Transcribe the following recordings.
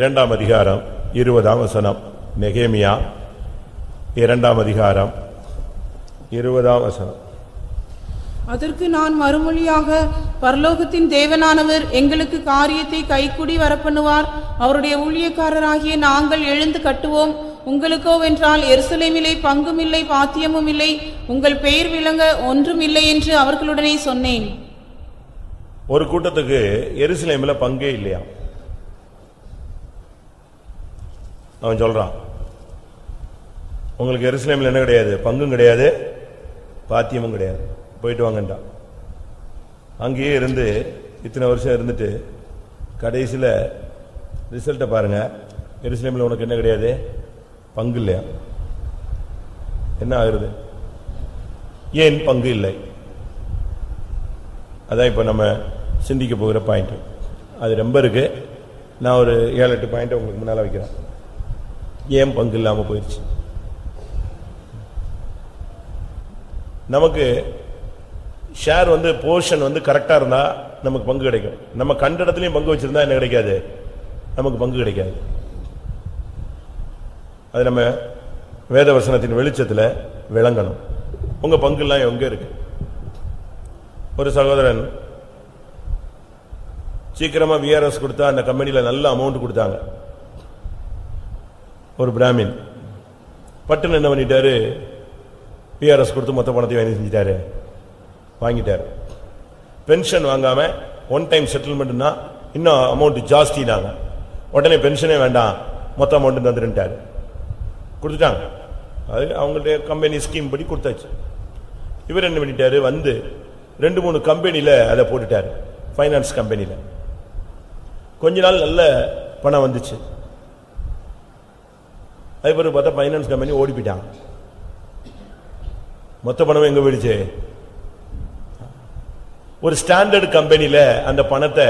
இரண்டாம் அதிகாரம் 20ஆம் வசனம். நெகேமியா 2ஆம் அதிகாரம் 20ஆம் வசனம். அதற்கு நான் மறுமொழியாக, பரலோகத்தின் தேவனானவர் எங்களுக்கு காரியத்தை கைக்குடி வரப்பண்ணுவார், அவருடைய ஊழியக்காரராகிய நாங்கள் எழுந்து கட்டுவோம், உங்களுக்கோ என்றால் எருசலேமிலே பங்கும் இல்லை பாத்தியமும் இல்லை, உங்கள் பெயர் விளங்க ஒன்றும் இல்லை என்று அவர்களுடனே சொன்னேன். ஒரு கூட்டத்துக்கு எருசலேமில் பங்கே இல்லையா? அவன் சொல்றான், உங்களுக்கு எருசலேமில் என்ன கிடையாது, பங்கும் கிடையாது பாத்தியமும் கிடையாது, போயிட்டு வாங்கண்டா. அங்கேயே இருந்து இத்தனை வருஷம் இருந்துட்டு கடைசியில் ரிசல்ட்டை பாருங்கள், எருசலேமில் உனக்கு என்ன கிடையாது, பங்கு இல்லையா. என்ன ஆகுறது? ஏன் பங்கு இல்லை? அதான் இப்போ நம்ம சிந்திக்க போகிற பாயிண்ட்டு. அது ரொம்ப இருக்குது, நான் ஒரு 7-8 பாயிண்ட்டை உங்களுக்கு முன்னால் வைக்கிறேன். ஏன் பங்கு இல்லாமல் போயிடுச்சு? நமக்கு ஷேர் போர்ஷன் கரெக்டாக இருந்தால் நமக்கு பங்கு கிடைக்கும். நம்ம கண்ட இடத்துலையும் பங்கு வச்சுருந்தா என்ன கிடைக்காது, நமக்கு பங்கு கிடைக்காது. அது நம்ம வேதவசனத்தின் வெளிச்சத்தில் விளங்கணும். உங்கள் பங்குலாம் எங்கே இருக்கு? ஒரு சகோதரன் சீக்கிரமாக விஆர்எஸ் கொடுத்தா அந்த கம்பெனியில் நல்ல அமௌண்ட் கொடுத்தாங்க. ஒரு பிராமின் பட்டுன்னு என்ன பண்ணிட்டாரு, விஆர்எஸ் கொடுத்து மொத்த பணத்தை வாங்கி செஞ்சிட்டாரு, வாங்கிட்டார். பென்ஷன் வாங்காமல் ஒன் டைம் செட்டில்மெண்ட்னா இன்னும் அமௌண்ட் ஜாஸ்தினாங்க. உடனே பென்ஷனே வேண்டாம், மொத்த அமௌண்ட்டு தந்துருட்டார். கொடுத்துட்டாங்க, அது அவங்கள்ட்ட கம்பெனி ஸ்கீம் படி கொடுத்தாச்சு. இவர் என்ன பண்ணிட்டார், 2-3 கம்பெனியில் அதை போட்டுட்டார். ஃபைனான்ஸ் கம்பெனியில் கொஞ்ச நாள் நல்ல பணம் வந்துச்சு. அது பிறகு பார்த்தா ஃபைனான்ஸ் கம்பெனி ஓடி போயிட்டாங்க. மொத்த பணம் எங்கே போயிடுச்சு? ஒரு ஸ்டாண்டர்டு கம்பெனியில் அந்த பணத்தை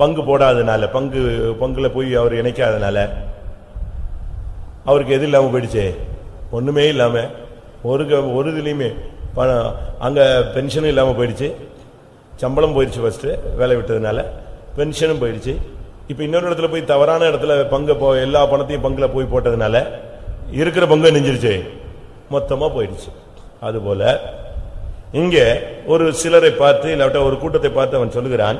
பங்கு போடாதனால, பங்கில் போய் அவர் இணைக்காதனால அவருக்கு எது இல்லாமல் போயிடுச்சு, ஒன்றுமே இல்லாமல். ஒரு இதுலேயுமே பணம், அங்கே பென்ஷனும் இல்லாமல் போயிடுச்சு, சம்பளம் போயிடுச்சு ஃபஸ்ட்டு வேலை விட்டதுனால, பென்ஷனும் போயிடுச்சு. இப்போ இன்னொரு இடத்துல போய் தவறான இடத்துல பங்கை எல்லா பணத்தையும் பங்கில் போய் போட்டதுனால இருக்கிற பங்கை நெஞ்சிருச்சு, மொத்தமாக போயிடுச்சு. அதுபோல் இங்கே ஒரு சிலரை பார்த்து, இல்லாவிட்ட ஒரு கூட்டத்தை பார்த்து அவன் சொல்லுகிறான்,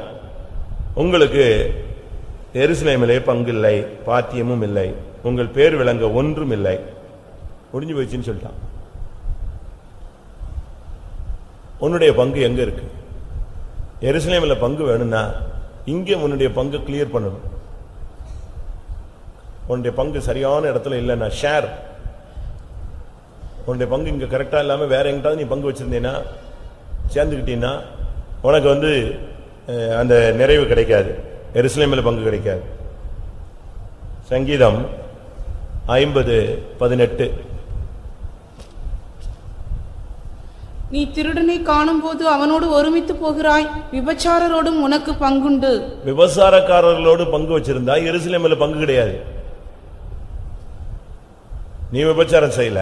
உங்களுக்கு எருசலேமிலே பங்கு இல்லை பாத்தியமும் இல்லை, உங்கள் பேர் விளங்க ஒன்றும் இல்லை, முடிஞ்சு போயிடுச்சுன்னு சொல்லிட்டான். உன்னுடைய பங்கு எங்க இருக்கு? எருசலேமில் பங்கு வேணும்னா இங்கே உன்னுடைய பங்கு கிளியர் பண்ணணும். உன்னுடைய பங்கு சரியான இடத்துல இல்லைன்னா, ஷேர் உன்னுடைய பங்கு இங்கே கரெக்டாக இல்லாமல் வேற எங்கிட்டாவது நீ பங்கு வச்சுருந்தீங்கன்னா, சேர்ந்துக்கிட்டீங்கன்னா உனக்கு அந்த நிறைவு கிடைக்காது, எருசலேமில் பங்கு கிடைக்காது. சங்கீதம் 50:18. நீ திருடனை காணும் போது அவனோடு ஒருமித்து போகிறாய், விபச்சாரரோடும் உனக்கு பங்குண்டு. விபச்சாரக்காரர்களோடு பங்கு வச்சிருந்தா எருசலேமில் பங்கு கிடையாது. நீ விபச்சாரம் செய்யல,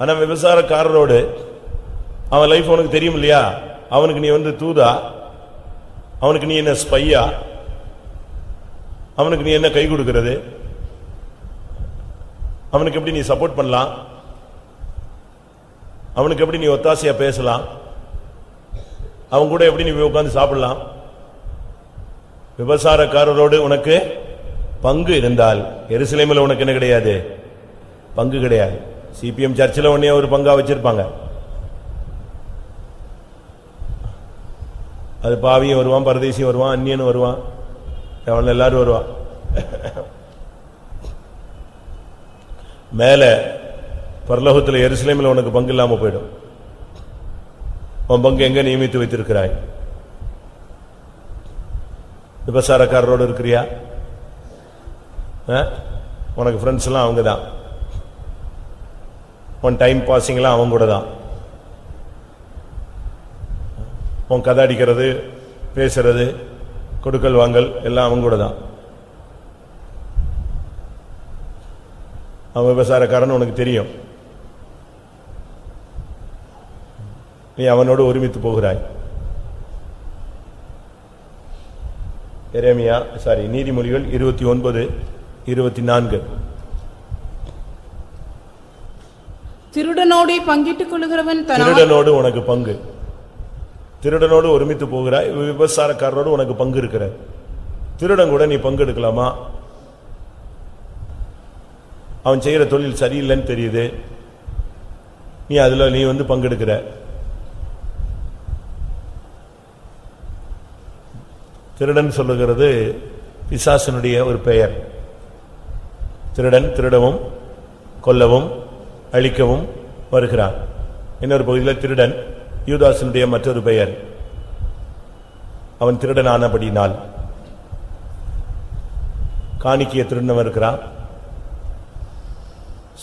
ஆனா விபச்சாரக்காரரோடு அவன் லைஃப் உனக்கு தெரியும் இல்லையா? அவனுக்கு நீ தூதா, அவனுக்கு நீ என்ன ஸ்பையா, அவனுக்கு நீ என்ன கை கொடுக்கிறது, அவனுக்கு எப்படி நீ சப்போர்ட் பண்ணலாம், அவனுக்கு எப்படி நீ ஒத்தாசையா பேசலாம், அவன் கூட எப்படி நீ உட்கார்ந்து சாப்பிடலாம். விபச்சாரக்காரரோடு உனக்கு பங்கு இருந்தால் எருசலேமில் உனக்கு என்ன கிடையாது, பங்கு கிடையாது. சிபிஎம் சர்ச்சில் உன்னைய ஒரு பங்கா வச்சிருப்பாங்க, அது பாவியும் வருவான், பரதேசியும் வருவான், அந்நியன் வருவான், அவன் எல்லாரும் வருவான். மேல பரலோகத்தில் எருசலேமில் உனக்கு பங்கு இல்லாமல் போயிடும். உன் பங்கு எங்க நியமித்து வைத்திருக்கிறாய்? விபச்சாரக்காரரோடு இருக்கிறியா? உனக்கு ஃப்ரெண்ட்ஸ் எல்லாம் அவங்க தான், உன் டைம் பாஸிங்லாம் அவங்க கூட தான், உன் கதை அடிக்கிறது பேசுறது கொடுக்கல் வாங்கல் எல்லாம் அவங்க கூட தான். அவன் விபச்சாரக்காரன் உனக்கு தெரியும், நீ அவனோடு ஒருமித்து போகிறாய். நீதிமொழிகள் 29:24. திருடனோடு பங்கிட்டுக் கொள்கிறவன் திருடனோடு உனக்கு பங்கு. திருடனோடு ஒருமித்து போகிறாய், விபச்சாரக்காரரோடு உனக்கு பங்கு இருக்கிற. திருடன் கூட நீ பங்கு எடுக்கலாமா? அவன் செய்யற தொழில் சரியில்லைன்னு தெரியுது, நீ அதுல நீ வந்து பங்கெடுக்கிற. திருடன் சொல்லுகிறது பிசாசனுடைய ஒரு பெயர். திருடன் திருடவும் கொல்லவும் அழிக்கவும் வருகிறான். இன்னொரு பகுதியில் திருடன் யூதாசனுடைய மற்றொரு பெயர். அவன் திருடன் ஆனபடினால் காணிக்கையை திருடனவன் இருக்கிறான்,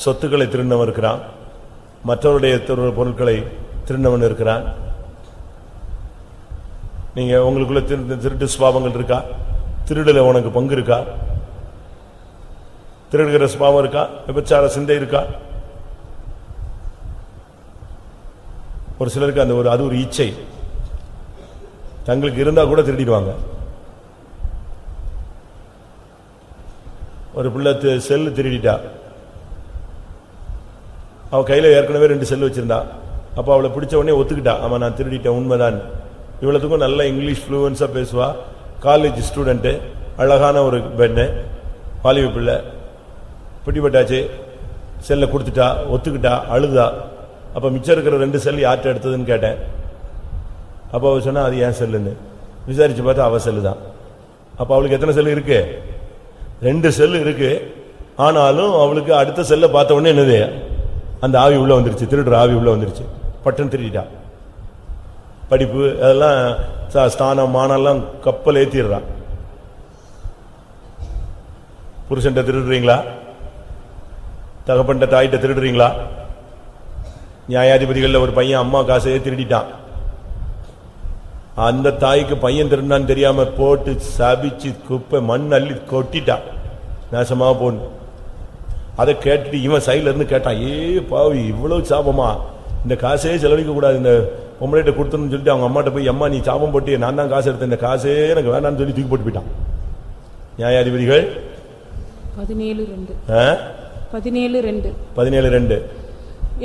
சொத்துக்களை திருடனவன் இருக்கிறான், மற்றவருடைய பொருட்களை திருடனவன் இருக்கிறான். நீங்க உங்களுக்குள்ள திருட்டு சுபாவங்கள் இருக்கா? திருடல உனக்கு பங்கு இருக்கா? திருடுகிற சுபாவம் இருக்கா? விபச்சார சிந்தை இருக்கா? ஒரு சிலருக்கு அந்த ஒரு அது ஒரு இச்சை தங்களுக்கு இருந்தா கூட திருடிடுவாங்க. ஒரு பிள்ளை செல்லு திருடிட்டா, அவ கையில ஏற்கனவே 2 செல்லு வச்சிருந்தா. அப்ப அவளை பிடிச்ச உடனே ஒத்துக்கிட்டா, ஆமா நான் திருடிட்டேன் உண்மைதான். இவ்வளவுக்கும் நல்லா இங்கிலீஷ் ஃப்ளூவன்ஸாக பேசுவா, காலேஜ் ஸ்டூடெண்ட்டு, அழகான ஒரு பெண்ணு, வாலிப பிள்ளை. பிடிபட்டாச்சு, செல்லை கொடுத்துட்டா, ஒத்துக்கிட்டா, அழுதா. அப்போ மிச்சம் இருக்கிற 2 செல் யார்கிட்ட எடுத்ததுன்னு கேட்டேன். அப்போ அவள் சொன்னால் அது ஏன் செல்லுன்னு விசாரிச்சு பார்த்தா அவள் செல்லு தான். அப்போ அவளுக்கு எத்தனை செல்லு இருக்கு? 2 செல்லு இருக்கு. ஆனாலும் அவளுக்கு அடுத்த செல்லை பார்த்த உடனே என்னது, அந்த ஆவி உள்ளே வந்துருச்சு, திருடுற ஆவி உள்ளே வந்துருச்சு, பட்டன் திருடிட்டா. படிப்பு அதெல்லாம் ஸ்தானம் மானெல்லாம் கப்பல் ஏற்றிடுறான். புருஷன்ட்ட திருடுறீங்களா? தகப்பன்ட்ட தாயிட்ட திருடுறீங்களா? நியாயாதிபதிகளில் ஒரு பையன் அம்மா காசையே திருடிட்டான். அந்த தாய்க்கு பையன் திருடினான்னு தெரியாம போட்டு சபிச்சு குப்பை மண் அள்ளி கொட்டிட்டான், நாசமாக போன. அதை கேட்டுட்டு இவன் சைடில் இருந்து கேட்டான், ஏ பாவி இவ்வளவு சாபமா, இந்த காசையே செலவழிக்க கூடாது, இந்த உங்கள்கிட்ட கொடுத்துன்னு சொல்லிட்டு அவங்க அம்மாட்ட போய், அம்மா நீ சாபம் போட்டு நான் தான் காசு எடுத்தேன், இந்த காசே எனக்கு வேணான்னு சொல்லி தூக்கி போட்டு போயிட்டான். நியாயாதிபதிகள் 17:2.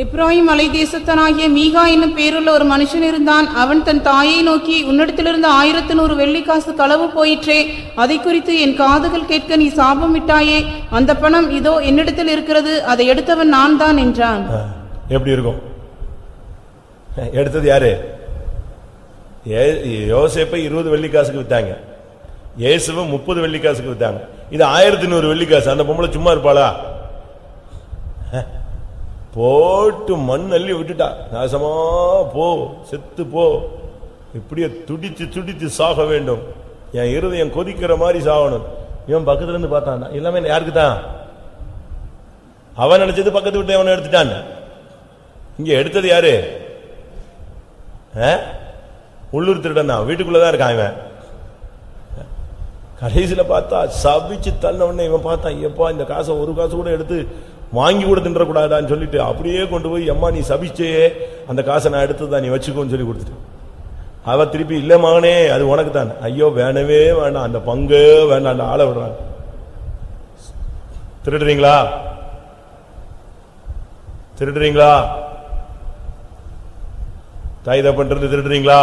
எப்ராயிம் மலை தேசத்தனாகிய மீகா என்னும் பேருள்ள ஒரு மனுஷன் இருந்தான். அவன் தன் தாயை நோக்கி, உன்னிடத்திலிருந்து 1100 வெள்ளிக்காசு களவு போயிற்றே, அதை குறித்து என் காதுகள் கேட்க நீ சாபம் விட்டாயே, அந்த பணம் இதோ என்னிடத்தில் இருக்கிறது, அதை எடுத்தவன் நான் தான் என்றான். எப்படி இருக்கும்? எடுத்தது யாரு? யோசேப்பை 20 வெள்ளிக்காசுக்கு வித்தாங்க, இயேசுவை 30 வெள்ளிக்காசுக்கு வித்தாங்க. இது 1100 வெள்ளிக்காசு. அந்த பொம்பளை சும்மா இருப்பாளா? போட்டு மண் அள்ளி விட்டுட்டா, நாசமா போ, செத்து போ, இப்படியே துடித்து துடித்து சாக வேண்டும், என் இருதயம் கொதிக்கிற மாதிரி சாகணும். இவன் பக்கத்துல இருந்து பார்த்தான்னா எல்லாமே யாருக்கு தான்? அவன் நினைச்சது பக்கத்து விட்டு அவனை எடுத்துட்டான். இங்க எடுத்தது யாரு? உள்ளூர் திருடன் தான், வீட்டுக்குள்ளதான் இருக்கான் இவன். கடைசியில் பார்த்தா சபிச்சு தள்ள உடனே இவன் பார்த்தான், எப்பா இந்த காசை ஒரு காசு கூட எடுத்து வாங்கி கூட தின்றக்கூடாதான்னு சொல்லிட்டு அப்படியே கொண்டு போய், அம்மா நீ சபிச்சே, அந்த காசை நான் எடுத்துதான், நீ வச்சுக்கோன்னு சொல்லி கொடுத்துட்டேன். அவ திருப்பி, இல்லை மகனே அது உனக்கு தான். ஐயோ வேணவே வேண்டாம், அந்த பங்கு வேண்டாம், அந்த ஆளை விடுறாங்க. திருடுறீங்களா? திருடுறீங்களா? தாய் தப்பன் இருந்து திருடுறீங்களா?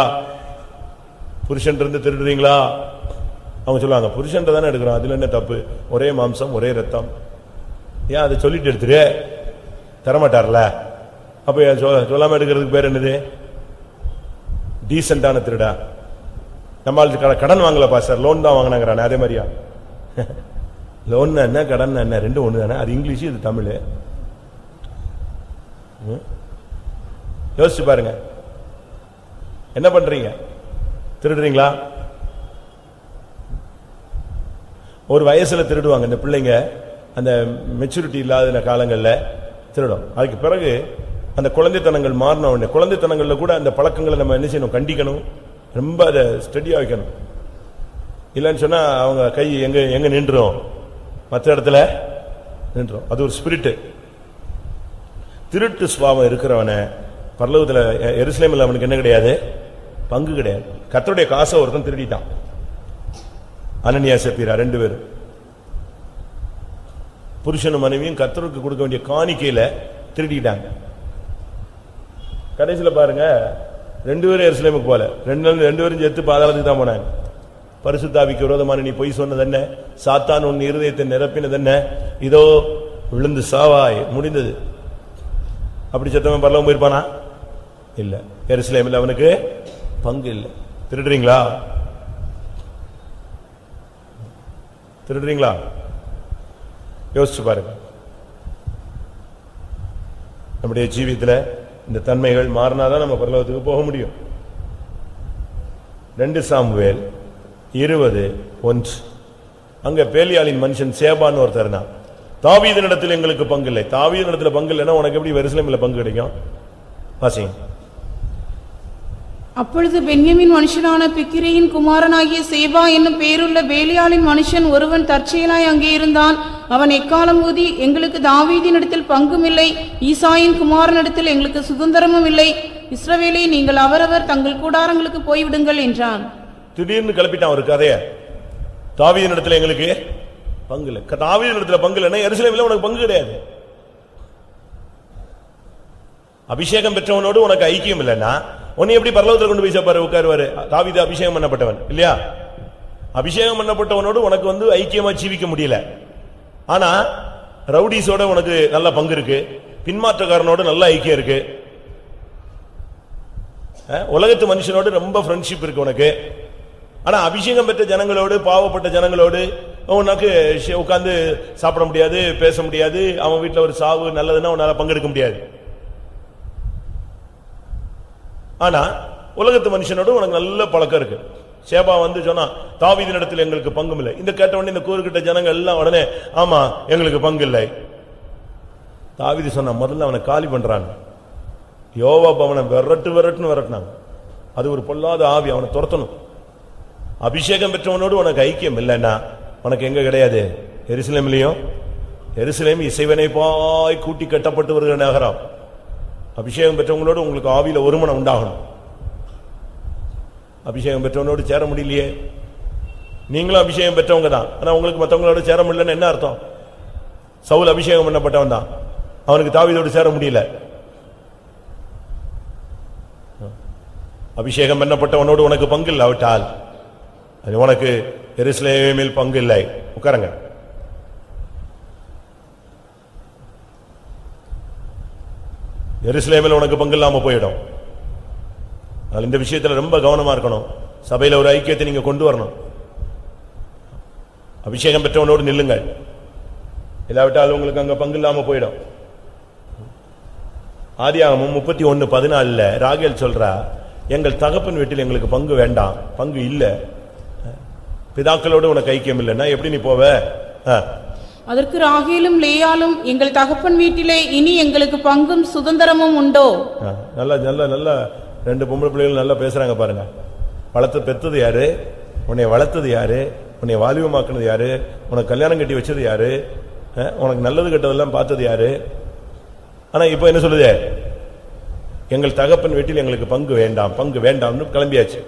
புருஷன் இருந்து திருடுறீங்களா? அவங்க சொல்லுவாங்க புருஷன் தானே எடுக்கிறோம், அதுல என்ன தப்பு, ஒரே மாம்சம் ஒரே ரத்தம், ஏன் அதை சொல்லிட்டு எடுத்துரு, தரமாட்டார்ல, அப்ப சொல்லாம எடுக்கிறதுக்கு பேர் என்னது? டீசென்டான திருடா. நம்மளுக்கு கடன் வாங்கலப்பா சார், லோன் தான் வாங்கினாங்கிறானே அதே மாதிரியா? லோன் என்ன கடன் என்ன ரெண்டும் ஒன்று தானே, அது இங்கிலீஷ் இது தமிழ். யோசிச்சு பாருங்க, என்ன பண்றீங்க? திருடுறீங்களா? ஒரு வயசுல திருடுவாங்க இந்த பிள்ளைங்க, அந்த மெச்சூரிட்டி இல்லாத காலங்களில் திருடும். அதுக்கு பிறகு அந்த குழந்தைத்தனங்கள் மாறின உடனே, குழந்தைத்தனங்கள்ல கூட அந்த பழக்கங்களை நம்ம என்ன செய்யணும்? கண்டிக்கணும், ரொம்ப அதை ஸ்டெடியா வைக்கணும். இல்லைன்னு சொன்னா அவங்க கை எங்க எங்க நின்றோம், மற்ற இடத்துல நின்றோம். அது ஒரு ஸ்பிரிட்டு. திருட்டு சுபாவம் இருக்கிறவனை பரலோகத்தில் எருசலேமில் அவனுக்கு என்ன கிடையாது? பங்கு கிடையாது. கர்த்தருடைய காசை ஒருத்தன் திருடிட்டான், Ananiya Sapphira rendu per purushanum manaviyum kathorukku kodukka vendiya kaanikeela thirididanga kadesila parunga rendu per Jerusalemukku pole rendu verum jethu paadalathukku dhaan ponaanga parisudhavikku virodhamana nee poi sonnad enna saathaan un irudhayathe nirappinad enna idho vilundu saavai mudindhathu appadi settavan paralavam poi irpana illa Jerusalemil avanukku pangu illa திருடுறீங்களா யோசிச்சு பாருங்க. நம்முடைய ஜீவியத்தில் இந்த தன்மைகள் மாறினாதான் நம்ம பரலோகத்துக்கு போக முடியும். 2 சாமுவேல் 20:1 அங்கே பேலியாலின் மனுஷன் சேபான்னு ஒரு தருணா தாவீதின் இடத்துல எங்களுக்கு பங்கு இல்லை. தாவீதின் இடத்துல பங்கு இல்லைன்னா உனக்கு எப்படி எருசலேமில் பங்கு கிடைக்கும்? வாசிங்க. அப்பொழுது பென்யமீன் மனுஷனான பிக்கிரேயின் குமாரனாகிய சேபா என்னும் பேருள்ள பேலியாலின் மனுஷன் ஒருவன் தற்செயலாய் அங்கே இருந்தான். அவன் எக்காலம் ஊதி எங்களுக்கு தாவீதின் இடத்தில் பங்கும் இல்லை, ஈசாயின் குமாரனிடத்தில் எங்களுக்கு சுதந்திரமும் இல்லை, இஸ்ரவேலை நீங்கள் அவரவர் தங்கள் கூடாரங்களுக்கு போய்விடுங்கள் என்றான். திடீர்னு கிளப்பிட்டான் ஒரு கதைய. தாவீதின் இடத்துல எங்களுக்கு பங்கு இல்லை, தாவீதின் இடத்துல பங்கு இல்லைன்னா எருசலேமில் உனக்கு பங்கு கிடையாது. அபிஷேகம் பெற்றவனோடு உனக்கு ஐக்கியம் இல்லைன்னா உன்னை எப்படி பரலோகத்தில் கொண்டு போய் சேப்பாரு? உட்காருவாரு. தாவீது அபிஷேகம் பண்ணப்பட்டவன் இல்லையா? அபிஷேகம் பண்ணப்பட்டவனோடு உனக்கு வந்து ஐக்கியமா ஜீவிக்க முடியல. ஆனா ரவுடிஸோட உனக்கு நல்ல பங்கு இருக்கு, பின்மாற்றக்காரனோட நல்ல ஐக்கியம் இருக்கு, உலகத்து மனுஷனோடு ரொம்ப ஃப்ரெண்ட்ஷிப் இருக்கு உனக்கு. ஆனா அபிஷேகம் பெற்ற ஜனங்களோடு பாவப்பட்ட ஜனங்களோடு உனக்கு உட்கார்ந்து சாப்பிட முடியாது, பேச முடியாது, அவன் வீட்டில் ஒரு சாவு நல்லதுன்னா உன்னால பங்கெடுக்க முடியாது. ஆனா உலகத்து மனுஷனோடு உனக்கு நல்ல பழக்கம் இருக்கு. சேபா வந்து சொன்னா தாவீதின் இடத்துல எங்களுக்கு பங்கும் இல்லை. இந்த கேட்ட உடனே இந்த கூறுகிட்ட ஜனங்கள் எல்லாம் உடனே ஆமா எங்களுக்கு பங்கு இல்லை. தாவீது சொன்னா முதல்ல அவனை காலி பண்றான். யோவாப் அவனை விரட்டுனாங்க. அது ஒரு பொல்லாத ஆவி, அவனை துரத்தணும். அபிஷேகம் பெற்றவனோடு உனக்கு ஐக்கியம் இல்லைன்னா உனக்கு எங்க கிடையாது? எருசலேம்லயும். எருசலேம் இசைவனை பாய் கூட்டி கட்டப்பட்டு வருகிற நகரம். அபிஷேகம் பெற்றவங்களோடு உங்களுக்கு ஆவியில ஒருமனம் உண்டாகணும். அபிஷேகம் பெற்றவனோடு சேர முடியலையே. நீங்களும் அபிஷேகம் பெற்றவங்க தான், ஆனா உங்களுக்கு மற்றவங்களோட சேர முடியலன்னு என்ன அர்த்தம்? சவுல் அபிஷேகம் பண்ணப்பட்டவன் தான், அவனுக்கு தாவீதோடு சேர முடியல. அபிஷேகம் பண்ணப்பட்டவனோடு உனக்கு பங்கு இல்லாவிட்டால் உனக்கு எருசலேமில் பங்கு இல்லை. உட்காருங்க. எருசலேமில் உனக்கு பங்கு இல்லாமல் போயிடும். அதனால் இந்த விஷயத்தில் ரொம்ப கவனமாக இருக்கணும். சபையில் ஒரு ஐக்கியத்தை நீங்கள் கொண்டு வரணும். அபிஷேகம் பெற்றவனோடு நில்லுங்கள், இல்லாவிட்டால் உங்களுக்கு அங்கே பங்கு இல்லாமல் போயிடும். ஆதியாகமம் 31:14 ராகேல் சொல்றா, எங்கள் தகப்பன் வீட்டில் எங்களுக்கு பங்கு வேண்டாம், பங்கு இல்லை, பிதாக்களோடு உனக்கு ஐக்கியம் இல்லைன்னா எப்படி நீ போவ? அதற்கு ராகேலும் லேயாலும், எங்கள் தகப்பன் வீட்டிலே இனி எங்களுக்கு பங்கும் சுதந்திரமும் உண்டோ? நல்லா நல்லா நல்லா ரெண்டு பொம்பளை பிள்ளைகள் நல்லா பேசுறாங்க பாருங்க. வளர்த்து பெற்றது யாரு? உன்னை வளர்த்தது யாரு? உன்னை வாலிபமாக்குனது யாரு? உனக்கு கல்யாணம் கட்டி வச்சது யாரு? உனக்கு நல்லது கெட்டதெல்லாம் பார்த்தது யாரு? ஆனா இப்போ என்ன சொல்லுது? எங்கள் தகப்பன் வீட்டில் எங்களுக்கு பங்கு வேண்டாம், பங்கு வேண்டாம்னு கிளம்பியாச்சு.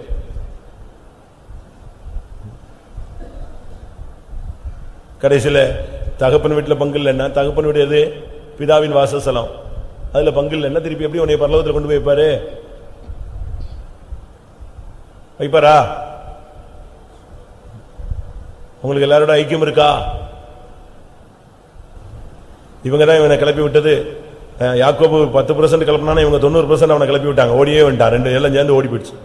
கடைசியில் தகப்பன் வீட்டில் பங்கு இல்லைன்னா, தகப்பன் வீடு எது? பிதாவின் வாசஸ்தலம். அதில் பங்கு இல்லைன்னா திருப்பி எப்படி உன்னை பரலோகத்தில் கொண்டு போய் வைப்பாரு? வைப்பாரா? உங்களுக்கு எல்லாரோட ஐக்கியம் இருக்கா? இவங்க தான் இவனை கிளப்பி விட்டது. யாக்கோபு 10% கிளப்பினா இவங்க 90% அவனை கிளப்பி விட்டாங்க. ஓடியே வேண்டாம், ரெண்டு எல்லாம் சேர்ந்து ஓடி போயிடுச்சு.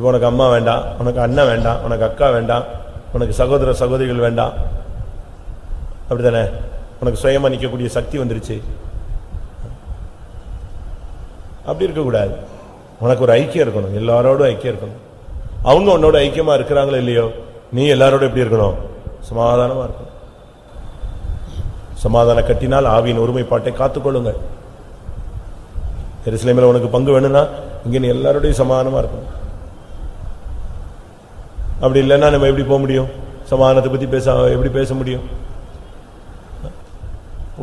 இப்போ உனக்கு அம்மா வேண்டாம், உனக்கு அண்ணன் வேண்டாம், உனக்கு அக்கா வேண்டாம், உனக்கு சகோதர சகோதரிகள் வேண்டாம். அப்படித்தானே? உனக்கு சுயமா நிற்கக்கூடிய சக்தி வந்துருச்சு. அப்படி இருக்கக்கூடாது. உனக்கு ஒரு ஐக்கியம் இருக்கணும், எல்லாரோட ஐக்கியம் இருக்கணும். அவங்க உன்னோட ஐக்கியமா இருக்கிறாங்களோ இல்லையோ, நீ எல்லாரோட எப்படி இருக்கணும்? சமாதானமா இருக்கணும். சமாதான கட்டினால் ஆவியின் ஒருமைப்பாட்டை காத்துக்கொள்ளுங்கள். எருசலேமில் உனக்கு பங்கு வேணும்னா இங்கே நீ எல்லாரோடையும் சமாதானமா இருக்கணும். அப்படி இல்லைன்னா நம்ம எப்படி போக முடியும்? சமாதானத்தை பற்றி எப்படி பேச முடியும்?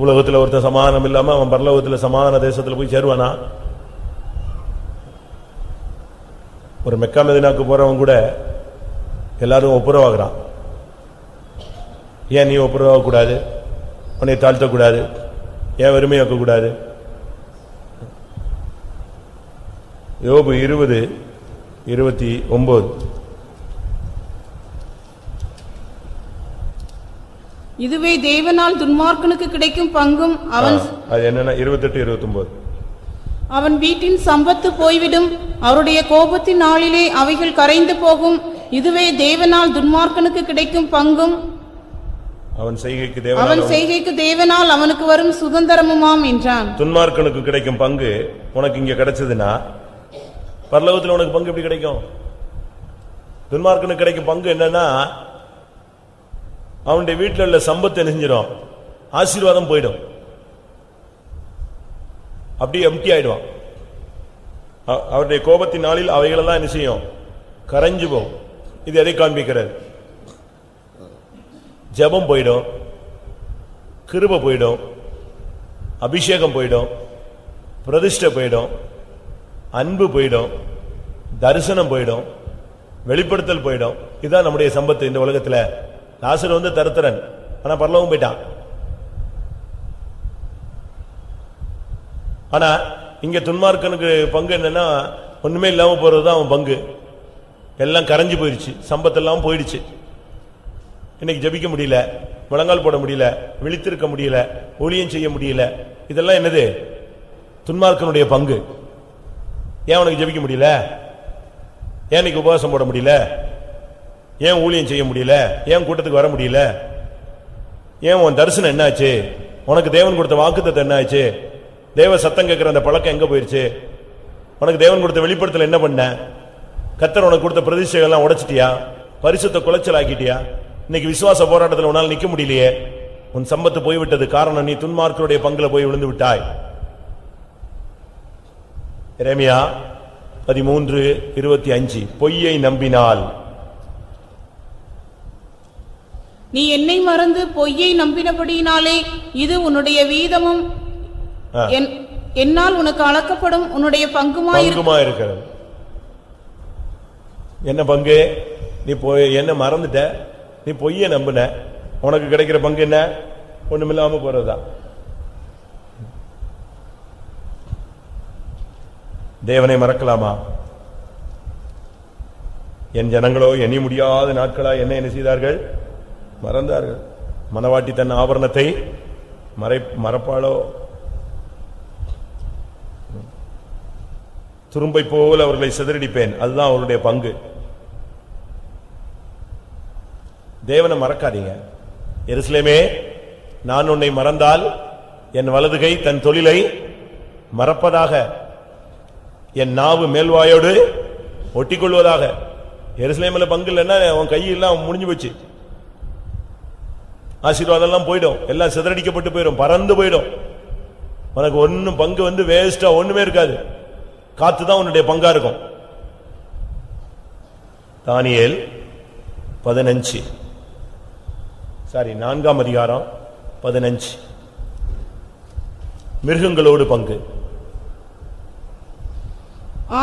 உலகத்தில் ஒருத்தர் சமாதானம் இல்லாமல் அவன் பரலோகத்தில் சமாதான தேசத்தில் போய் சேருவானா? ஒரு மெக்கா மதீனாவுக்கு போறவன் கூட எல்லாரும் ஒப்புரவாகிறான். ஏன் நீ ஒப்புரவாகக்கூடாது? உன்னை தாழ்த்தக்கூடாது? ஏன் வறுமையாக்கக்கூடாது? யோபு 20:29. இதுவே தேவனால் துன்மார்க்கனுக்கு கிடைக்கும் பங்கும் அவன் அது என்னன்னா 28:29. அவன் வீட்டின் சம்பத்து போய்விடும், அவருடைய கோபத்தின் நாளிலே அவைகள் கரைந்து போகும். இதுவே தேவனால் துன்மார்க்கனுக்கு கிடைக்கும் பங்கும் அவன் செய்கைக்கு தேவனால் அவனுக்கு வரும் சுதந்திரமுமாம் என்றான். துன்மார்க்கனுக்கு கிடைக்கும் பங்கு உனக்கு இங்க கிடைச்சதுன்னா பரலோகத்தில் உனக்கு பங்கு எப்படி கிடைக்கும்? துன்மார்க்கனுக்கு கிடைக்கும் பங்கு என்னன்னா அவனுடைய வீட்டில் உள்ள சம்பத்து எரிஞ்சிடும், ஆசீர்வாதம் போயிடும், அப்படியே எம்டி ஆயிடுவான். அவருடைய கோபத்தின் நாளில் அவைகளெல்லாம் என்ன செய்யும்? கரைஞ்சு போகும். இது எதை காண்பிக்கிறது? ஜபம் போயிடும், கிருபை போயிடும், அபிஷேகம் போயிடும், பிரதிஷ்டை போயிடும், அன்பு போயிடும், தரிசனம் போயிடும், வெளிப்படுத்தல் போயிடும். இதுதான் நம்முடைய சம்பத்து இந்த உலகத்தில். லாசர் வந்து தருத்திரன், ஆனா பரலோகம் போயிட்டான். ஆனா இங்க துன்மார்க்கனுக்கு பங்கு என்னன்னா ஒண்ணுமே இல்லாம போறதுதான் அவன் பங்கு. எல்லாம் கரைஞ்சு போயிடுச்சு, சம்பத்தெல்லாம் போயிடுச்சு. இன்னைக்கு ஜபிக்க முடியல, முழங்கால் போட முடியல, விழித்திருக்க முடியல, ஊழியம் செய்ய முடியல. இதெல்லாம் என்னது? துன்மார்க்கனுடைய பங்கு. ஏன் உனக்கு ஜபிக்க முடியல? ஏன் இன்னைக்கு உபவாசம் போட முடியல? ஏன் ஊழியம் செய்ய முடியல? ஏன் கூட்டத்துக்கு வர முடியல? ஏன் உன் தரிசனம் என்னாச்சு? உனக்கு தேவன் கொடுத்த வாக்குத்தத்தம் என்னாச்சு? தேவ சத்தம் கேட்கிற அந்த பழக்கம் எங்க போயிடுச்சு? உனக்கு தேவன் கொடுத்த வெளிப்படுத்தல என்ன பண்ண? கர்த்தர் உனக்கு கொடுத்த பிரதிஷ்டைகள்லாம் உடைச்சிட்டியா? பரிசுத்த குலைச்சல் ஆக்கிட்டியா? இன்னைக்கு விசுவாச போராட்டத்தில் உன்னால் நிக்க முடியலையே, உன் சம்பத்து போய்விட்டது. காரணம், நீ துன்மார்க்கருடைய பங்குல போய் விழுந்து விட்டாய். எரேமியா 13:25. பொய்யை நம்பினால் நீ என்னை மறந்து பொய்யை நம்பினபடியினாலே இது உன்னுடைய வீதமும் என்னால் உனக்கு அளக்கப்படும் உன்னுடைய பங்குமாயிருக்கிறது. என்ன பங்கு? நீ என்ன மறந்துட்ட, நீ பொய்யை நம்பின, உனக்கு கிடைக்கிற பங்கு என்ன? ஒண்ணுமில்லாம போறதுதான். தேவனை மறக்கலாமா? என் ஜனங்களோ எண்ணி முடியாத நாட்களா என்ன என்ன செய்தார்கள்? மறந்தார்கள். மனவாட்டி தன் ஆபரணத்தை மறப்பாளோ? துரும்பை போல் அவர்களை சிதறடிப்பேன். அதுதான் அவருடைய பங்கு. தேவனை மறக்காதீங்க. எருசலேமே, நான் உன்னை மறந்தால் என் வலதுகை தன் தொழிலை மறப்பதாக, என் நாவு மேல்வாயோடு ஒட்டிக்கொள்வதாக. எருசலேமில் பங்கு இல்லைன்னா உன் கையெல்லாம் முடிஞ்சு போச்சு, ஆசீர்வாதம் எல்லாம் போயிடும், எல்லாம் சிதறடிக்கப்பட்டு போயிடும், பறந்து போயிடும். உனக்கு ஒன்னும் பங்கு வந்து வேஸ்டா ஒண்ணுமே இருக்காது. காத்துதான் உன்னுடைய பங்கா இருக்கும். தானியேல் 4:15. மிருகங்களோடு பங்கு.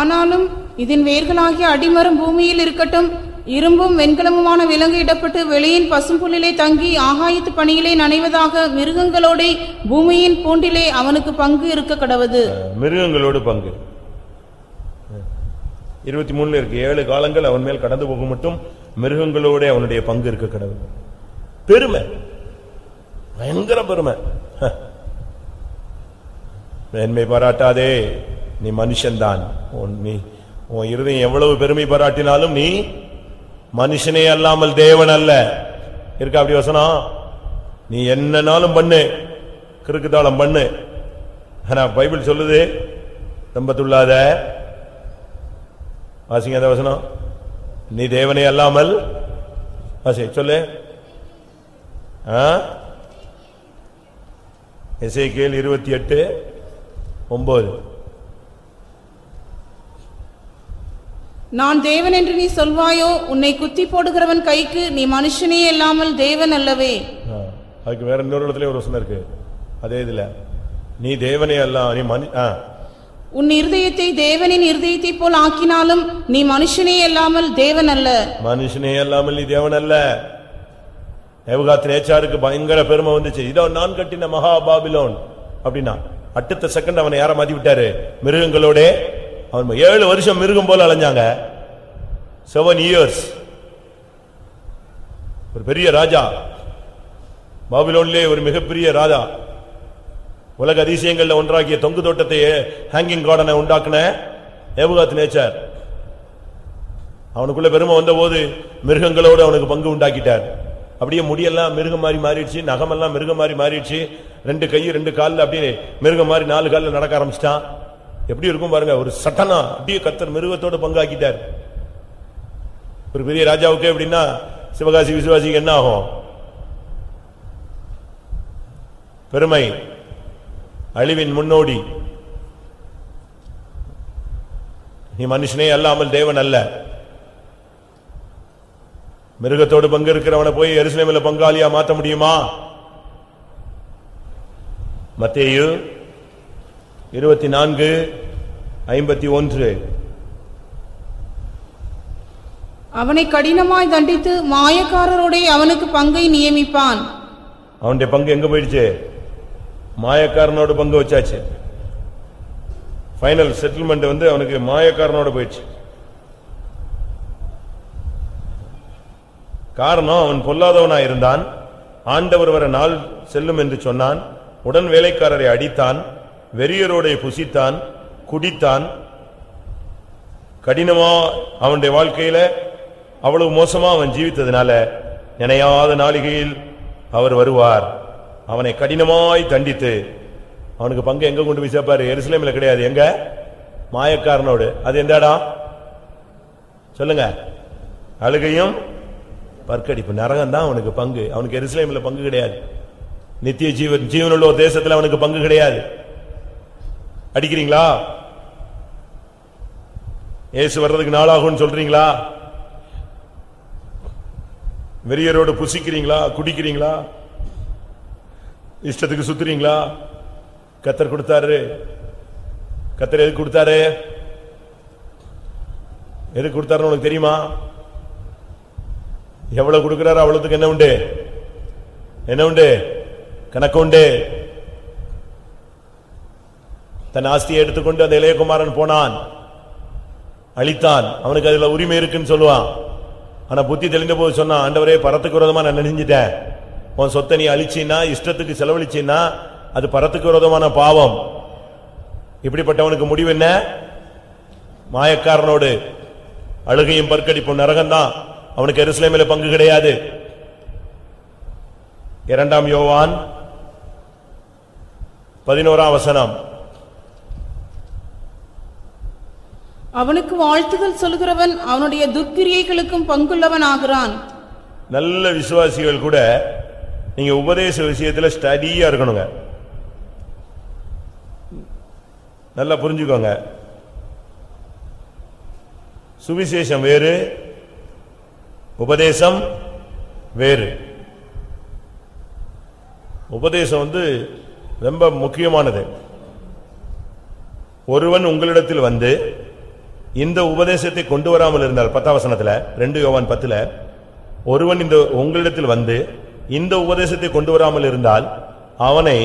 ஆனாலும் இதன் வேர்களாகிய அடிமரம் பூமியில் இருக்கட்டும், இரும்பும் வெண்கலமுமான விலங்கு இடப்பட்டு வெளியின் பசும்புல்லிலே தங்கி ஆகாயத்து பணியிலே நனைவதாக மிருகங்களோட பூமியின் பூண்டிலே அவனுக்கு பங்கு இருக்க கடவுது. மிருகங்களோடு பங்கு. 23 இருக்கு. 7 காலங்கள் அவன் மேல் கடந்து போக மட்டும் மிருகங்களோட அவனுடைய பங்கு இருக்க கடவுது. பெருமை, பயங்கர பெருமை. மேன்மை பாராட்டாதே, நீ மனுஷன்தான். நீ உன் இருதயம் எவ்வளவு பெருமை பாராட்டினாலும் நீ மனுஷனே அல்லாமல் தேவன் அல்ல. இருக்க அப்படி வசனம்? நீ என்னன்னாலும் பண்ணு, கிறுக்குதாளம் பண்ணு, ஆனா பைபிள் சொல்லுது ரொம்ப துள்ளாத. வாசிங்க அந்த வசனம். நீ தேவனே அல்லாமல் வாசி சொல்லு. எசேக்கியேல் 28:9. நான் தேவன் என்று நீ சொல்வாயோ, உன்னை குத்தி போடுகிறவன் கைக்கு நீ மனுஷனே இல்லாமல் தேவன் அல்லவே. அதுக்கு வேற இன்னொரு இடத்துல ஒரு வசனம் இருக்கு. அதே இதுல நீ தேவனே அல்ல, நீ பயங்கர பெருமை வந்துச்சு. இதோ நான் கட்டின மகா பாபிலோன் அப்படின்னா அடுத்த செகண்ட் அவனை யார மாத்தி விட்டாரு? மிருகங்களோட. அவன் 7 வருஷம் மிருகம் போல அலைஞ்சாங்க. 7 years ஒரு பெரிய ராஜா, பாபிலோன்லே ஒரு மிகப்பெரிய ராஜா, உலக அதிசயங்கள்ல ஒன்றாகிய தொங்கு தோட்டத்தை ஹேங்கிங் கார்டனை உண்டாக்குன நேபுகாத் நேச்சார். அவனுக்குள்ள பெருமை வந்த போது மிருகங்களோடு அவனுக்கு பங்கு உண்டாக்கிட்டார். அப்படியே முடியெல்லாம் மிருகம் மாதிரி மாறிடுச்சு, நகமெல்லாம் மிருகம் மாதிரி மாறிடுச்சு, 2 கை 2 காலில் அப்படியே மிருகம் மாதிரி 4 காலில் நடக்க ஆரம்பிச்சிட்டான். எப்படி இருக்கும் பாருங்க, ஒரு சட்டனா அப்படியே கர்த்தர் மிருகத்தோடு பங்காக்கிட்டார். ஒரு பெரிய ராஜாவுக்கு எப்படின்னா சிவகாசி விசுவாசிக்கு என்ன ஆகும்? பெருமை அழிவின் முன்னோடி. நீ மனுஷனே அல்லாமல் தேவன் அல்ல. மிருகத்தோடு பங்கு இருக்கிறவனை போய் எருசலேமில் பங்காளியா மாற்ற முடியுமா? மத்தேயு 24:51. அவனை கடினமாய் தண்டித்து மாயக்காரரோட அவனுக்கு பங்கை நியமிப்பான். அவனுடைய பங்கு எங்க போயிடுச்சு? மாயக்காரனோட பங்கு வச்சாச்சு. ஃபைனல் செட்டில்மெண்ட் வந்து அவனுக்கு மாயக்காரனோட போயிடுச்சு. காரணம், அவன் பொல்லாதவனாய் இருந்தான். ஆண்டவர் வர நாள் செல்லும் என்று சொன்னான். உடன் வேலைக்காரரை அடித்தான், வெறியரோட புசித்தான், குடித்தான். கடினமா அவனுடைய வாழ்க்கையில அவ்வளவு மோசமா அவன் ஜீவித்ததுனால நினையாத நாளிகையில் அவர் வருவார். அவனை கடினமாய் தண்டித்து அவனுக்கு பங்கு எங்க கொண்டு போய் சேர்ப்பாரு? எருசலேமில் கிடையாது. எங்க? மாயக்காரனோடு. அது எந்த இடம் சொல்லுங்க? அழுகையும் பற்கடிப்பு, நரகம் தான் அவனுக்கு பங்கு. அவனுக்கு எருசலேமில் பங்கு கிடையாது. நித்திய ஜீவனுள்ள ஒரு தேசத்தில் அவனுக்கு பங்கு கிடையாது. அடிக்கிறீங்களா? இயேசு வர்றதுக்கு நாளாகும்னு சொல்றீங்களா? வெறியரோடு புசிக்கிறீங்களா? குடிக்கிறீங்களா? இஷ்டத்துக்கு சுத்துறீங்களா? கத்தர் கொடுத்தாரு. கத்தர் எதுக்கு கொடுத்தாரு? எதுக்கு கொடுத்தாரு உங்களுக்கு தெரியுமா? எவ்வளவு கொடுக்கிறாரோ அவ்வளவுக்கு என்ன உண்டு? என்ன உண்டு? கணக்கு உண்டு. தன் ஆஸ்தியை எடுத்துக்கொண்டு அந்த இளையகுமாரன் போனான், அழித்தான். அவனுக்கு அதுல உரிமை இருக்குன்னு சொல்லுவான். ஆனா புத்தி தெளிந்த போது சொன்னான், ஆண்டவரே, பரத்துக்கு விரோதமா நான் நினைஞ்சிட்டேன். உன் சொத்தை நீ அழிச்சின்னா, இஷ்டத்துக்கு செலவழிச்சின்னா அது பரத்துக்கு விரோதமான பாவம். இப்படிப்பட்டவனுக்கு முடிவு என்ன? மாயக்காரனோடு. அழுகையும் பற்கடிப்பும், நரகம்தான். அவனுக்கு எருசலேமில பங்கு கிடையாது. 2 John 11. அவனுக்கு வாழ்த்துதல் சொல்கிறவன் அவனுடைய துர்க்கிரியைகளுக்கும் பங்குள்ளவன் ஆகிறான். நல்ல விசுவாசிகள் கூட நீங்க உபதேச விஷயத்தில் ஸ்டடியா இருக்கணுங்க. நல்லா புரிஞ்சுக்கோங்க. சுவிசேஷம் வேறு, உபதேசம் வேறு. உபதேசம் வந்து ரொம்ப முக்கியமானது. ஒருவன் உங்களிடத்தில் வந்து இந்த உபதேசத்தை கொண்டு வராமல் இருந்தால், 10ஆம் வசனத்தில் 2 John 10, ஒருவன் இந்த உங்களிடத்தில் வந்து இந்த உபதேசத்தை கொண்டு வராமல் இருந்தால் அவனை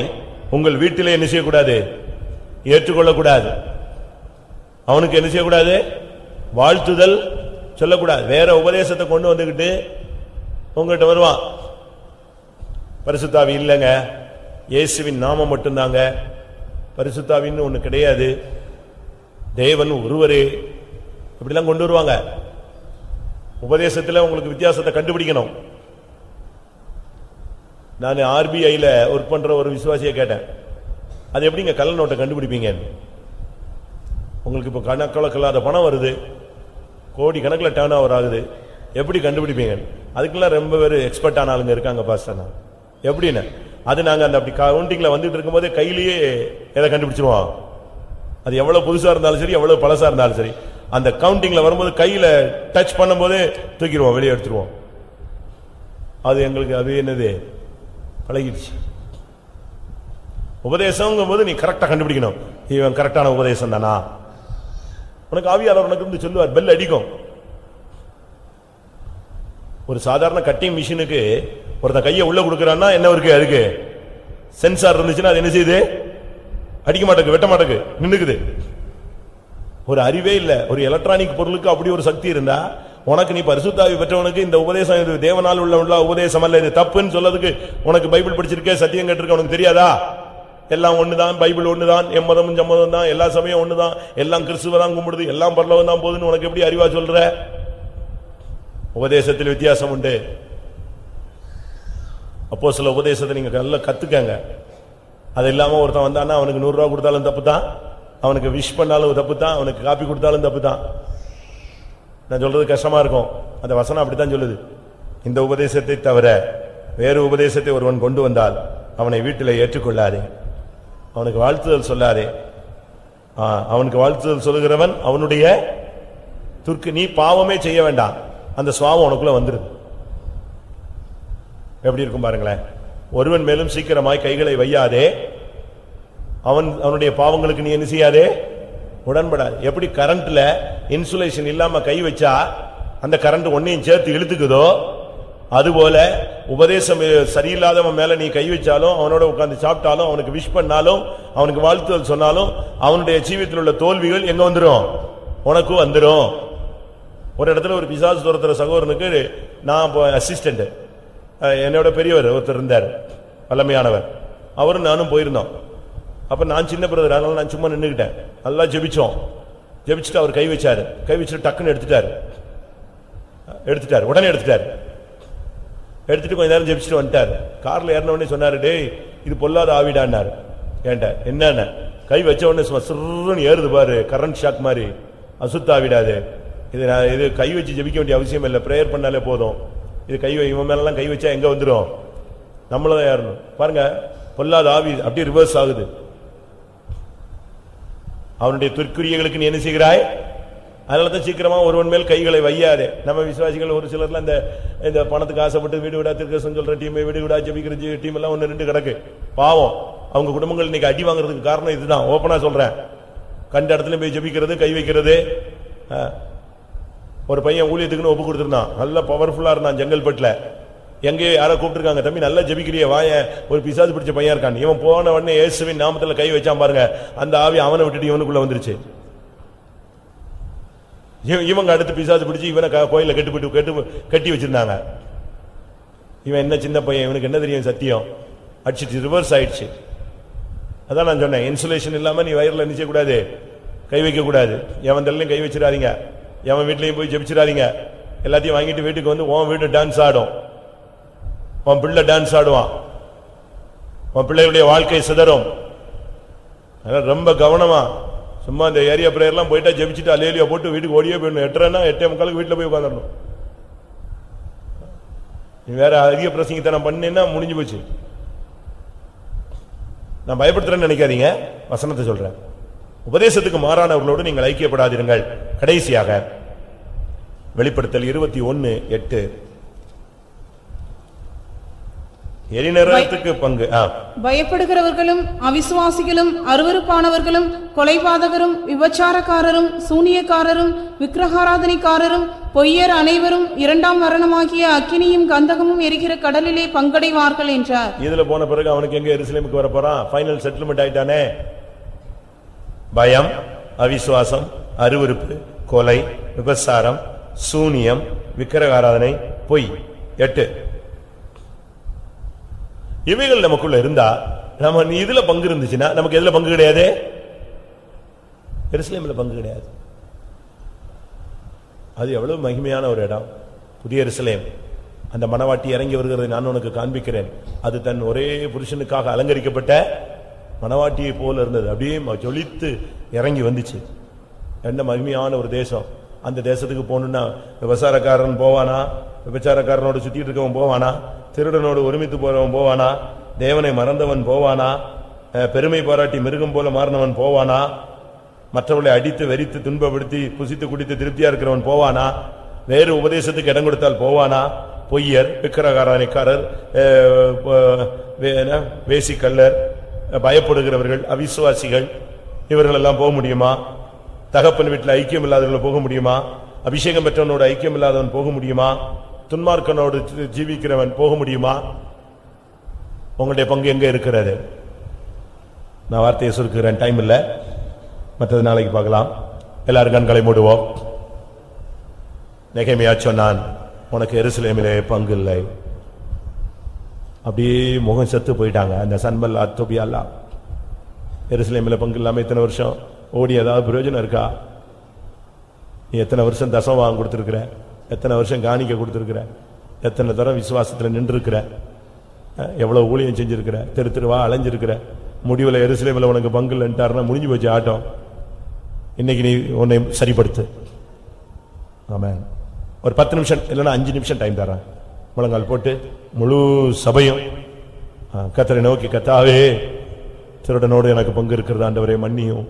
உங்கள் வீட்டிலே என்ன செய்யக்கூடாது? ஏற்றுக்கொள்ளக்கூடாது. அவனுக்கு என்ன செய்யக்கூடாது? வாழ்த்துதல் சொல்லக்கூடாது. வேற உபதேசத்தை கொண்டு வந்துக்கிட்டு உங்கள்கிட்ட வருவான். பரிசுத்தாவி இல்லைங்க, இயேசுவின் நாமம் மட்டும்தாங்க, பரிசுத்தாவின்னு ஒன்று கிடையாது, தேவன் ஒருவரே, இப்படிலாம் கொண்டு வருவாங்க. உபதேசத்தில் உங்களுக்கு வித்தியாசத்தை கண்டுபிடிக்கணும். நான் RBIயில் ஒர்க் பண்ணுற ஒரு விசுவாசியை கேட்டேன், அது எப்படிங்க கள்ள நோட்டை கண்டுபிடிப்பீங்க? உங்களுக்கு இப்போ கணக்கில்லாத பணம் வருது, கோடி கணக்கில் டர்ன் ஓவர் ஆகுது, எப்படி கண்டுபிடிப்பீங்க? அதுக்கெல்லாம் ரொம்ப பேர் எக்ஸ்பர்ட் ஆனாலுங்க இருக்காங்க பாஸ்டர். நான் எப்படின்னு அது நாங்கள் அந்த அப்படி கவுண்டிங்கில் வந்துட்டு இருக்கும்போதே கையிலேயே எதை கண்டுபிடிச்சிருவோம். அது எவ்வளோ புதுசாக இருந்தாலும் சரி, எவ்வளோ பழசாக இருந்தாலும் சரி, அந்த கவுண்டிங்கில் வரும்போது கையில் டச் பண்ணும்போதே தூக்கிடுவோம், வெளியே எடுத்துருவோம். அது எங்களுக்கு அது என்னது பழகிடுச்சு. உபதேசங்கும் போது நீ கரெக்டாக கண்டுபிடிக்கணும். இவன் கரெக்டான உபதேசம் தானா? உனக்கு ஆவியாளர் உனக்கு இருந்து சொல்லுவார், பெல் அடிக்கும். ஒரு சாதாரண கட்டிங் மிஷினுக்கு ஒருத்தன் கையை உள்ள கொடுக்குறான்னா என்ன இருக்கு? அதுக்கு சென்சார் இருந்துச்சுன்னா அது என்ன செய்யுது? அடிக்க மாட்டேக்கு, வெட்ட மாட்டேக்கு, நின்றுக்குது. ஒரு அறிவே இல்லை ஒரு எலக்ட்ரானிக் பொருளுக்கு அப்படி ஒரு சக்தி இருந்தா உனக்கு, நீ பரிசுத்த ஆவி பெற்றவனுக்கு இந்த உபதேசம் இது தேவனால் உள்ள உபதேசம் அல்ல, இது தப்புன்னு சொல்லதுக்கு உனக்கு பைபிள் படிச்சிருக்கே, சத்தியம் கேட்டிருக்க, உனக்கு தெரியாதா? எல்லாம் ஒண்ணுதான், பைபிள் ஒண்ணுதான், எம்மதமும் சம்மதம் தான், எல்லா சமயம் ஒண்ணுதான், எல்லாம் கிறிஸ்துவ தான் கும்பிடுது, எல்லாம் பரலோகம் தான் போகுதுன்னு உனக்கு எப்படி அறிவா சொல்ற? உபதேசத்தில் வித்தியாசம் உண்டு. அப்போ சில உபதேசத்தை நீங்க நல்லா கத்துக்கங்க. அது இல்லாம ஒருத்தன் வந்தான்னா அவனுக்கு 100 ரூபா கொடுத்தாலும் தப்பு தான், அவனுக்கு விஷ் பண்ணாலும் தப்பு தான், அவனுக்கு காப்பி கொடுத்தாலும் தப்பு தான். நான் சொல்றது கஷ்டமா இருக்கும், அந்த வசனம் அப்படித்தான் சொல்லுது. இந்த உபதேசத்தை தவிர வேறு உபதேசத்தை ஒருவன் கொண்டு வந்தால் அவனை வீட்டில் ஏற்றுக்கொள்ளாதே, அவனுக்கு வாழ்த்துதல் சொல்லாதே. அவனுக்கு வாழ்த்துதல் சொல்லுகிறவன் அவனுடைய துர்க்கு, நீ பாவமே செய்ய வேண்டாம், அந்த சுவாவம் உனக்குள்ள வந்துருது. எப்படி இருக்கும் பாருங்களேன். ஒருவன் மேலும் சீக்கிரமாய் கைகளை வையாதே, அவன் அவனுடைய பாவங்களுக்கு நீ என்ன செய்யாதே, உடன்படாது. எப்படி கரண்ட்ல இன்சுலேஷன் இல்லாம கை வச்சா அந்த கரண்ட் ஒன்னையும் சேர்த்து இழுத்துக்குதோ, அதுபோல உபதேசம் சரியில்லாதவன் மேல நீ கை வச்சாலும், அவனோட உட்கார்ந்து சாப்பிட்டாலும், அவனுக்கு விஷ் பண்ணாலும், அவனுக்கு வாழ்த்துதல் சொன்னாலும், அவனுடைய ஜீவியத்தில் உள்ள தோல்விகள் எங்க வந்துடும்? உனக்கும் வந்துடும். ஒரு இடத்துல ஒரு பிசாசு துரத்துற சகோதரனுக்கு நான் அசிஸ்டன்ட், என்னோட பெரியவர் ஒருத்தர் இருந்தார், வல்லமையானவர். அவரும் நானும் போயிருந்தோம். அப்போ நான் சின்ன பிரதர், அதனால நான் சும்மா நின்றுக்கிட்டேன். நல்லா ஜெபிச்சோம். ஜெபிச்சுட்டு அவர் கை வச்சாரு, கை வச்சுட்டு டக்குன்னு உடனே எடுத்துட்டார். எடுத்துட்டு கொஞ்ச நேரம் ஜெபிச்சுட்டு வந்துட்டார். காரில் ஏறினவுடனே சொன்னாரு, டே இது பொல்லாத ஆவிடான்னாரு. ஏன்ட்ட என்னென்ன கை வச்ச உடனே சிறுன்னு ஏறுது பாரு, கரண்ட் ஷாக் மாதிரி, அசுத்த ஆவிடாது இது. நான் இது கை வச்சு ஜெபிக்க வேண்டிய அவசியம் இல்லை, ப்ரேயர் பண்ணாலே போதும். இது கை இவன் மேலாம் கை வச்சா எங்கே வந்துடும்? நம்மளதான் ஏறணும். பாருங்க, பொல்லாத ஆவி அப்படியே ரிவர்ஸ் ஆகுது. அவனுடைய துர்க்கிரியர்களுக்கு நீ என்ன செய்கிறாய்? அதனால தான் சீக்கிரமா ஒருவன் மேல் கைகளை வையாரு. நம்ம விசுவாசிகள் ஒரு சிலர்லாம் இந்த பணத்துக்கு ஆசைப்பட்டு வீடு விடா திருக்கசன் சொல்ற டீம், வீடு விடா ஜெபிக்கிற டீம் எல்லாம் 1-2 கிடக்கு. பாவம், அவங்க குடும்பங்கள் இன்னைக்கு அடி வாங்குறதுக்கு காரணம் இதுதான். ஓப்பனா சொல்றேன், கண்ட இடத்துல போய் ஜெபிக்கிறது, கை வைக்கிறது. ஒரு பையன் ஊழியத்துக்குன்னு ஒப்பு கொடுத்துருந்தான், நல்லா பவர்ஃபுல்லா இருந்தான். ஜங்கல்பட்டுல எங்கேயோ யாரோ கூப்பிட்டுருக்காங்க, தம்பி நல்லா ஜெபிக்கிறிய வாய, ஒரு பிசாசு பிடிச்ச பையன் இருக்கான். இவன் போன உடனே இயேசுவின் நாமத்தில் கை வச்சான் பாருங்க, அந்த ஆவி அவனை விட்டுட்டு இவனுக்குள்ள வந்துருச்சு. இவங்க அடுத்து பிசாசு பிடிச்சி இவனை கோயில கட்டி வச்சிருந்தாங்க. இவன் என்ன சின்ன பையன், இவனுக்கு என்ன தெரியும் சத்தியம்? அடிச்சுட்டு ரிவர்ஸ் ஆயிடுச்சு. அதான் நான் சொன்னேன், இன்சுலேஷன் இல்லாம நீ வயர்ல நினைக்க கூடாது, கை வைக்க கூடாது. எவன் தள்ளையும் கை வச்சிடாதீங்க, எவன் வீட்லையும் போய் ஜெபிச்சிடாதீங்க. எல்லாத்தையும் வாங்கிட்டு வீட்டுக்கு வந்து உன் வீட்டு டான்ஸ் ஆடும், உன் பிள்ளை டான்ஸ் ஆடுவான், உன் பிள்ளையுடைய வாழ்க்கை சிதறும். அதனால ரொம்ப கவனமா. சும்மா இந்த ஏரியா பிரேயர்லாம் போயிட்டா ஜெபிச்சுட்டு அலேலியா போட்டு வீட்டுக்கு ஓடியே போயிடணும். 8:30-8:45 வீட்டில் போய் உட்காந்துடணும். நீ வேற அதிக பிரசங்கத்தை நான் பண்ணேன்னா முடிஞ்சு போச்சு. நான் பயப்படுத்துறேன்னு நினைக்காதீங்க, வசனத்தை சொல்றேன். உபதேசத்துக்கு மாறானவர்களோடு நீங்கள் ஐக்கியப்படாதீர்கள். கடைசியாக வெளிப்படுத்தல் 21:8, எரிநரகத்துக்கு பங்கு. பயப்படுகிறவர்களும் அவிசுவாசிகளும் அருவருப்பானவர்களும் கொலைபாதகரும் விபச்சாரக்காரரும் சூனியக்காரரும் விக்கிரகாராதனைக்காரரும் பொய்யர் அனைவரும் 2ஆம் மரணமாகிய அக்கினியும் கந்தகமும் எரிகிற கடலிலே பங்கடைவார்கள் என்றார். இதுல போன பிறகு அவனுக்கு எங்க எருசலேமுக்கு வர போறான்? ஃபைனல் செட்டில்மெண்ட் ஆயிட்டானே. பயம், அவிசுவாசம், அருவருப்பு, கொலை, விபச்சாரம், சூனியம், விக்கிரகாராதனை, பொய். 8 இவைகள் நமக்குள்ள இருந்தா, நம்ம இதுல பங்கு இருந்துச்சுன்னா நமக்கு எதுல பங்கு கிடையாது? எருசலேம்ல பங்கு கிடையாது. அது எவ்வளவு மகிமையான ஒரு இடம், புதிய எருசலேம். அந்த மணவாட்டி இறங்கி வருகிறதை நான் உனக்கு காண்பிக்கிறேன். அது தன் ஒரே புருஷனுக்காக அலங்கரிக்கப்பட்ட மணவாட்டியை போல இருந்தது. அப்படியே ஜொலித்து இறங்கி வந்துச்சு. என்ன மகிமையான ஒரு தேசம். அந்த தேசத்துக்கு போகணும்னா விபச்சாரக்காரன் போவானா? விபச்சாரக்காரனோட சுத்திட்டு இருக்கவன் போவானா? திருடனோடு ஒருமித்து போறவன் போவானா? தேவனை மறந்தவன் போவானா? பெருமை பாராட்டி மிருகம் போல மாறினவன் போவானா? மற்றவர்களை அடித்து வெறித்து துன்பப்படுத்தி புசித்து குடித்து திருப்தியா இருக்கிறவன் போவானா? வேறு உபதேசத்துக்கு இடம் கொடுத்தால் போவானா? பொய்யர், விக்கிரகாரனைக்காரர், வேசிக்கல்லர், பயப்படுகிறவர்கள், அவிசுவாசிகள், இவர்கள் எல்லாம் போக முடியுமா? தகப்பன் வீட்டில் ஐக்கியம் இல்லாதவர்கள் போக முடியுமா? அபிஷேகம் பெற்றவனோட ஐக்கியம் இல்லாதவன் போக முடியுமா? துன்மார்க்கனோடு ஜீவிக்கிறவன் போக முடியுமா? உங்களுடைய பங்கு எங்க இருக்கிறது? நான் வார்த்தையை சுருக்குகிறேன், டைம் இல்லை, மற்றது நாளைக்கு பார்க்கலாம். எல்லாரும் கண்களை மூடுவோம். நெகேமியா சொன்னான், உனக்கு எருசலேமிலே பங்கு இல்லை. அப்படியே முகம் செத்து போயிட்டாங்க அந்த சன்மல் அத்தோபியாலாம். எருசலேமில் பங்கு இல்லாமல் இத்தனை வருஷம் ஓடி ஏதாவது பிரயோஜனம் இருக்கா? நீ எத்தனை வருஷம் தசம் வாங்க கொடுத்துருக்குற, எத்தனை வருஷம் காணிக்க கொடுத்துருக்குற, எத்தனை தரம் விசுவாசத்தில் நின்றுருக்குற, எவ்வளோ ஊழியம் செஞ்சுருக்கிற, தெரு தெருவா அலைஞ்சிருக்கிற, முடிவில் எருசலேமில் உனக்கு பங்கு இல்லைன்ட்டாருன்னா முடிஞ்சு போச்சு ஆட்டம். இன்னைக்கு நீ உன்னை சரிப்படுத்து. ஆமாம், ஒரு 10 நிமிஷம் இல்லைன்னா 5 நிமிஷம் டைம் தரேன். முழங்கால் போட்டு முழு சபையும் கத்தரை நோக்கி, கத்தாவே திருடனோடு எனக்கு பங்கு இருக்கிறது ஆண்டவரே மன்னியும்,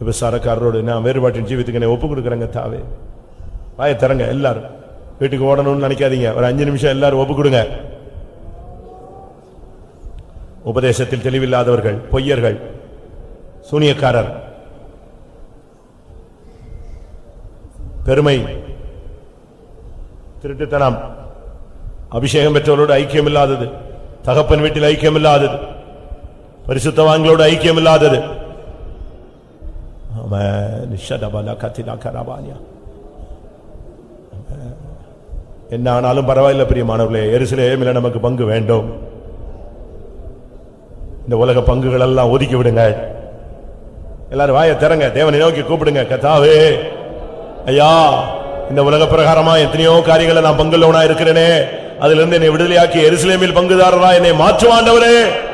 விபச்சாரக்காரரோடு நான் வேறுபாட்டின் ஜீவித்துக்கு என்னை ஒப்புக் கொடுக்குறேங்க கத்தாவே. வாயை தரங்க, எல்லாரும் வீட்டுக்கு ஓடணும்னு நினைக்காதீங்க. ஒரு 5 நிமிஷம் எல்லாரும் ஒப்புக் கொடுங்க. உபதேசத்தில் தெளிவில்லாதவர்கள், பொய்யர்கள், சூனியக்காரர், பெருமை, திருட்டுத்தனம், அபிஷேகம் பெற்றவர்களோடு ஐக்கியம் இல்லாதது, தகப்பன் வீட்டில் ஐக்கியம் இல்லாதது, பரிசுத்தவான்களோடு ஐக்கியம் இல்லாதது, என்ன ஆனாலும் பரவாயில்லை பிரியமானவர்களே, எருசலேமில் நமக்கு பங்கு வேண்டும். இந்த உலக பங்குகள் எல்லாம் ஒதுக்கி விடுங்க. எல்லாரும் வாயை திறங்க, தேவனை நோக்கி கூப்பிடுங்க, கத்தாவே ஐயா இந்த உலக பிரகாரமா எத்தனையோ காரியங்களை நான் பங்குள்ளவனா இருக்கிறேனே, அதுல இருந்து என்னை விடுதலையாக்கி எருசலேமில் பங்குதாரரா என்னை மாற்றுவாண்டவரே.